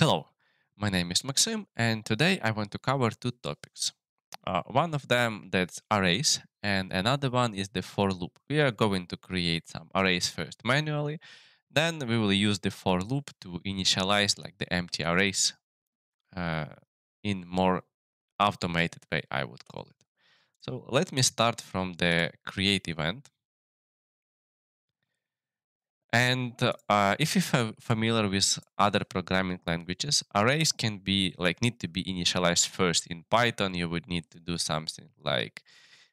Hello, my name is Maxim, and today I want to cover two topics. One of them that's arrays, and another one is the for loop. We are going to create some arrays first manually, then we will use the for loop to initialize like the empty arrays in more automated way, I would call it. So let me start from the create event. And if you're familiar with other programming languages, arrays can be like need to be initialized first. In Python, you would need to do something like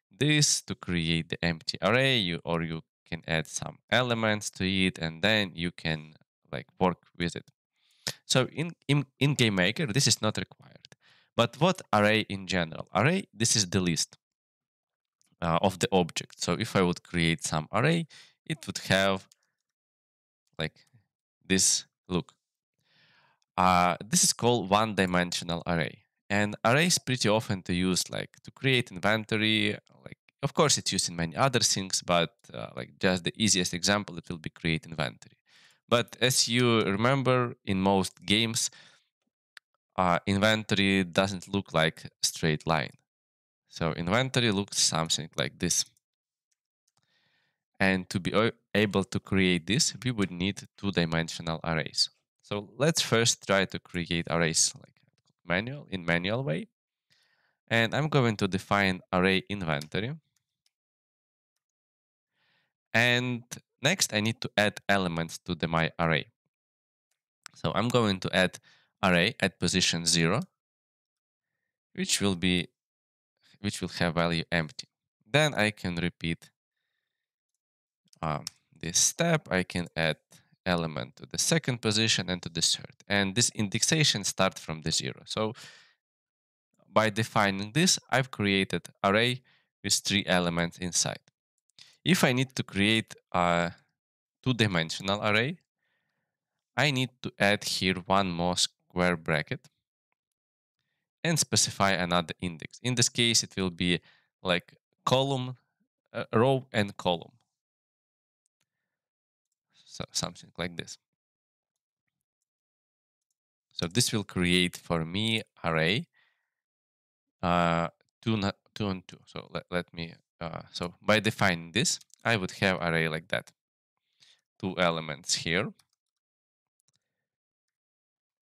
this to create the empty array, or you can add some elements to it, and then you can like work with it. So in Game Maker, this is not required. But what array in general? Array, this is the list of the object. So if I would create some array, it would have like this look. This is called one-dimensional array, and arrays pretty often to use like to create inventory. Like of course it's used in many other things, but like just the easiest example it will be create inventory. But as you remember, in most games, inventory doesn't look like a straight line. So inventory looks something like this. And to be able to create this, we would need two-dimensional arrays. So let's first try to create arrays like manual way. And I'm going to define array inventory. And next I need to add elements to my array. So I'm going to add array at position 0, which will have value empty. Then I can repeat this step. I can add element to the second position and to the third. And this indexation starts from the 0. So by defining this, I've created array with 3 elements inside. If I need to create a two-dimensional array, I need to add here one more square bracket and specify another index. In this case, it will be like column, row and column. So something like this. So this will create for me array 2 and 2. So so by defining this, I would have array like that. 2 elements here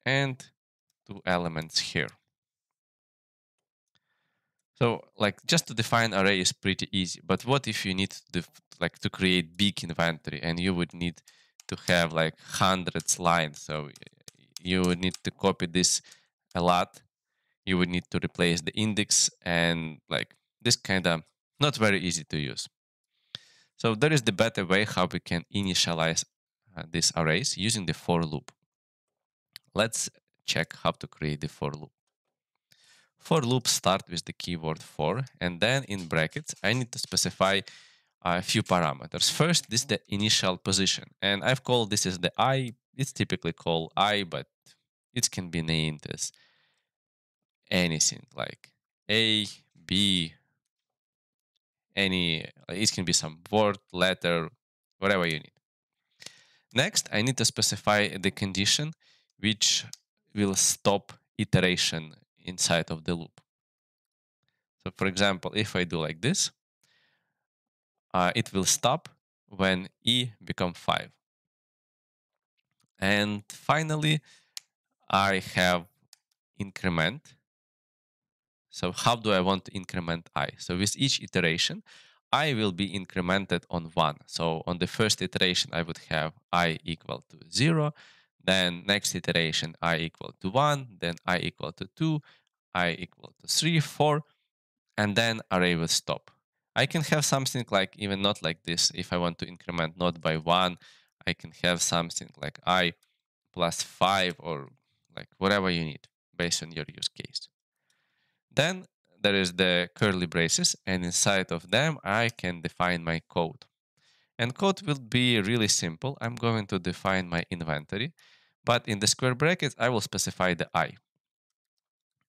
and 2 elements here. So like just to define array is pretty easy. But what if you need to like to create big inventory, and you would need to have like hundreds lines, so you would need to copy this a lot. You would need to replace the index, and like this kind of not very easy to use. So there is the better way how we can initialize these arrays using the for loop. Let's check how to create the for loop. For loop start with the keyword for, and then in brackets I need to specify a few parameters. First, this is the initial position, and I've called this is the I. It's typically called I, but it can be named as anything like A, B, any. It can be some word, letter, whatever you need. Next, I need to specify the condition which will stop iteration inside of the loop. So, for example, if I do like this, it will stop when e becomes 5. And finally, I have increment. So how do I want to increment I? So with each iteration, I will be incremented on 1. So on the first iteration, I would have I equal to 0. Then next iteration, I equal to 1. Then I equal to 2. I equal to 3, 4. And then array will stop. I can have something like even not like this. If I want to increment not by 1, I can have something like I plus 5 or like whatever you need based on your use case. Then there is the curly braces, and inside of them I can define my code. And code will be really simple. I'm going to define my inventory, but in the square brackets I will specify the I.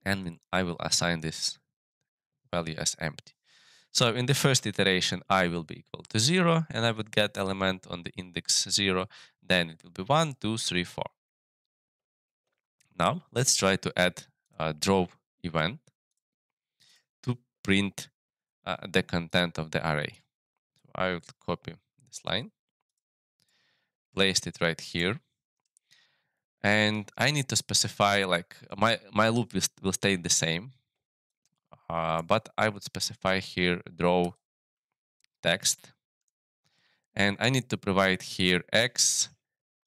And I will assign this value as empty. So in the first iteration, I will be equal to 0, and I would get element on the index 0. Then it will be 1, 2, 3, 4. Now let's try to add a draw event to print the content of the array. So I will copy this line, placed it right here, and I need to specify like my loop will stay the same, but I would specify here draw text, and I need to provide here x,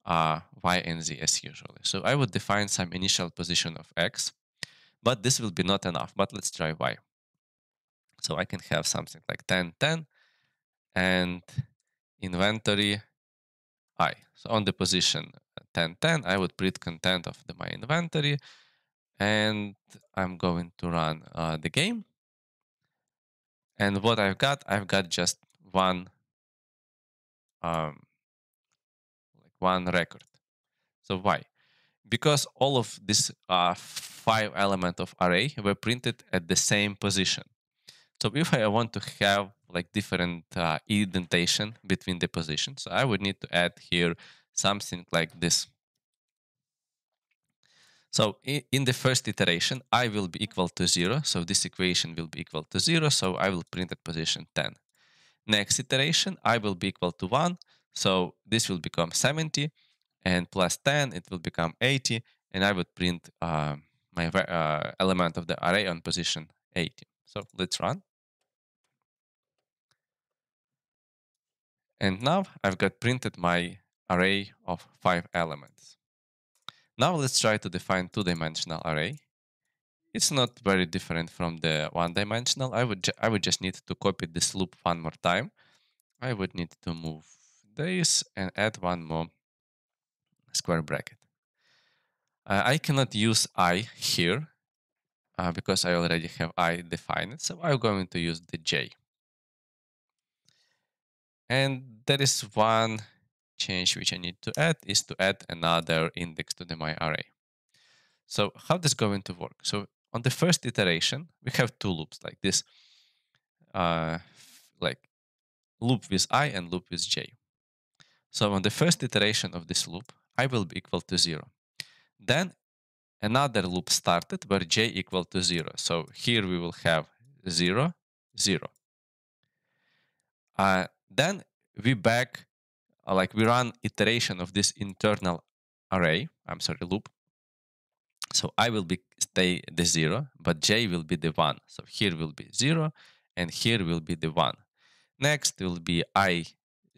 y, and z as usually. So I would define some initial position of x, but this will be not enough. But let's try y. So I can have something like 10, 10, and inventory I. So on the position 10, 10, I would print content of my inventory, and I'm going to run the game. And what I've got just one record. So why? Because all of these 5 elements of array were printed at the same position. So if I want to have like different indentation between the positions, so I would need to add here something like this. So in the first iteration, I will be equal to 0. So this equation will be equal to 0. So I will print at position 10. Next iteration, I will be equal to 1. So this will become 70, and plus 10, it will become 80, and I would print my element of the array on position 80. So let's run. And now I've got printed my array of 5 elements. Now let's try to define 2-dimensional array. It's not very different from the 1-dimensional. I would just need to copy this loop one more time. I would need to move this and add one more square bracket. I cannot use I here because I already have I defined, so I'm going to use the j. And there is one change which I need to add, is to add another index to the my array. So how this is going to work? So on the first iteration, we have 2 loops like this, like loop with I and loop with j. So on the first iteration of this loop, I will be equal to 0. Then another loop started where j equal to 0. So here we will have 0, 0. Then we we run iteration of this internal array, loop. So I will stay the 0, but j will be the 1. So here will be 0, and here will be the 1. Next will be I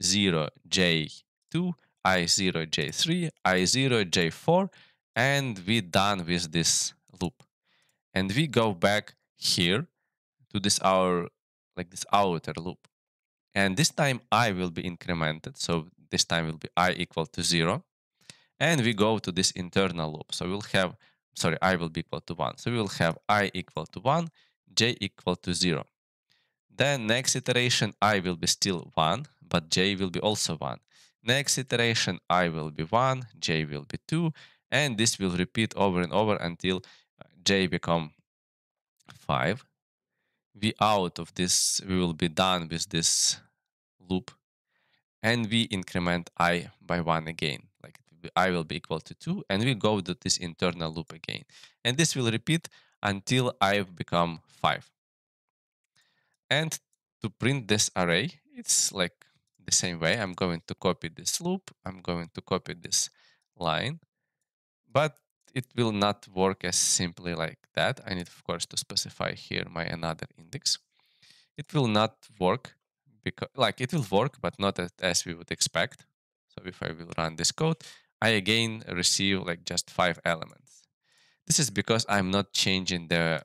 0, j, 2, I0, j3, I0, j4, and we're done with this loop. And we go back here to this this outer loop. And this time I will be incremented, so this time will be I equal to 0. And we go to this internal loop, so we'll have, I will be equal to 1. So we will have I equal to 1, j equal to 0. Then next iteration I will be still 1, but j will be also 1. Next iteration, I will be 1, j will be 2, and this will repeat over and over until j become 5. We will be done with this loop, and we increment I by 1 again. Like I will be equal to 2, and we go to this internal loop again. And this will repeat until I become 5. And to print this array, it's like the same way. I'm going to copy this loop. I'm going to copy this line, but it will not work as simply like that. I need, of course, to specify here my another index. It will not work because, like, it will work, but not as we would expect. So if I will run this code, I again receive like just 5 elements. This is because I'm not changing the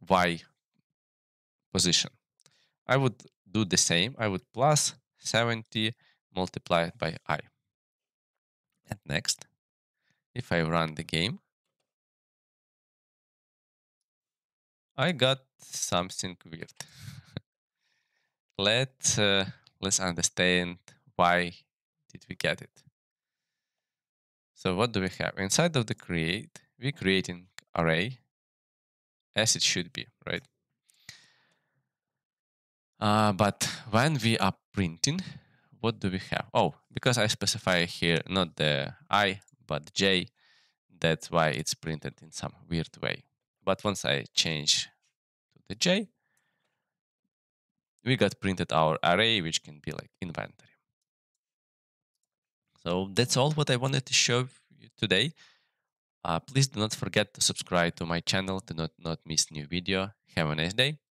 y position. I would do the same. I would plus 70 multiplied by I. And next, if I run the game, I got something weird. Let's understand why did we get it. So what do we have? Inside of the create, we create an array as it should be, right? But when we are printing, what do we have? Oh, because I specify here not the I, but j, that's why it's printed in some weird way. But once I change to the J, we got printed our array, which can be like inventory. So that's all what I wanted to show you today. Please do not forget to subscribe to my channel to not miss new video. Have a nice day.